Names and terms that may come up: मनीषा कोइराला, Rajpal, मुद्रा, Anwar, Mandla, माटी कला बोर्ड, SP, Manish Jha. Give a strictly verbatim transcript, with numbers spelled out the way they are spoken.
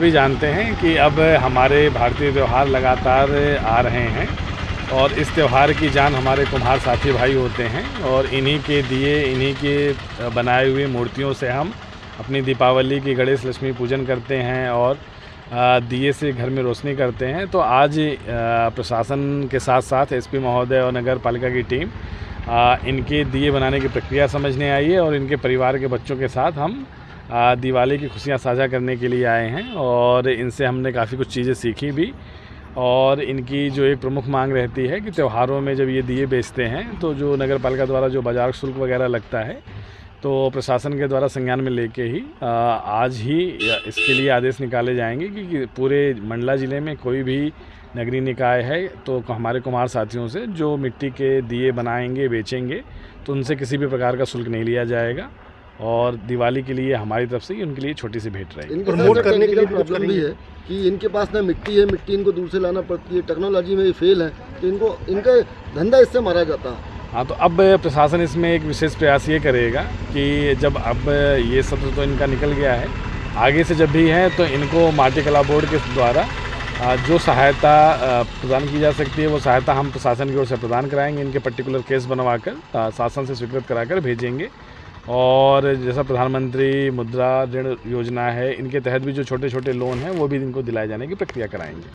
सभी जानते हैं कि अब हमारे भारतीय त्यौहार लगातार आ रहे हैं और इस त्यौहार की जान हमारे कुम्हार साथी भाई होते हैं और इन्हीं के दिए, इन्हीं के बनाए हुए मूर्तियों से हम अपनी दीपावली की गणेश लक्ष्मी पूजन करते हैं और दिए से घर में रोशनी करते हैं। तो आज प्रशासन के साथ साथ एसपी महोदय और नगर पालिका की टीम इनके दिए बनाने की प्रक्रिया समझने आई है और इनके परिवार के बच्चों के साथ हम दिवाली की खुशियां साझा करने के लिए आए हैं और इनसे हमने काफ़ी कुछ चीज़ें सीखी भी। और इनकी जो एक प्रमुख मांग रहती है कि त्योहारों में जब ये दिए बेचते हैं तो जो नगर पालिका द्वारा जो बाजार शुल्क वगैरह लगता है तो प्रशासन के द्वारा संज्ञान में लेके ही आज ही इसके लिए आदेश निकाले जाएंगे कि पूरे मंडला ज़िले में कोई भी नगरीय निकाय है तो हमारे कुम्हार साथियों से जो मिट्टी के दिए बनाएंगे बेचेंगे तो उनसे किसी भी प्रकार का शुल्क नहीं लिया जाएगा और दिवाली के लिए हमारी तरफ से उनके लिए छोटी सी भेंट रहेगी। प्रमोट करने के लिए प्रॉब्लम भी है कि इनके पास ना मिट्टी है, मिट्टी इनको दूर से लाना पड़ती है, टेक्नोलॉजी में ये फेल है तो इनको इनका धंधा इससे मारा जाता है। हाँ, तो अब प्रशासन इसमें एक विशेष प्रयास ये करेगा कि जब अब ये सत्र तो इनका निकल गया है, आगे से जब भी है तो इनको माटी कला बोर्ड के द्वारा जो सहायता प्रदान की जा सकती है वो सहायता हम प्रशासन की ओर से प्रदान कराएंगे। इनके पर्टिकुलर केस बनवाकर शासन से स्वीकृत कराकर भेजेंगे और जैसा प्रधानमंत्री मुद्रा ऋण योजना है इनके तहत भी जो छोटे छोटे लोन हैं वो भी इनको दिलाए जाने की प्रक्रिया कराएंगे।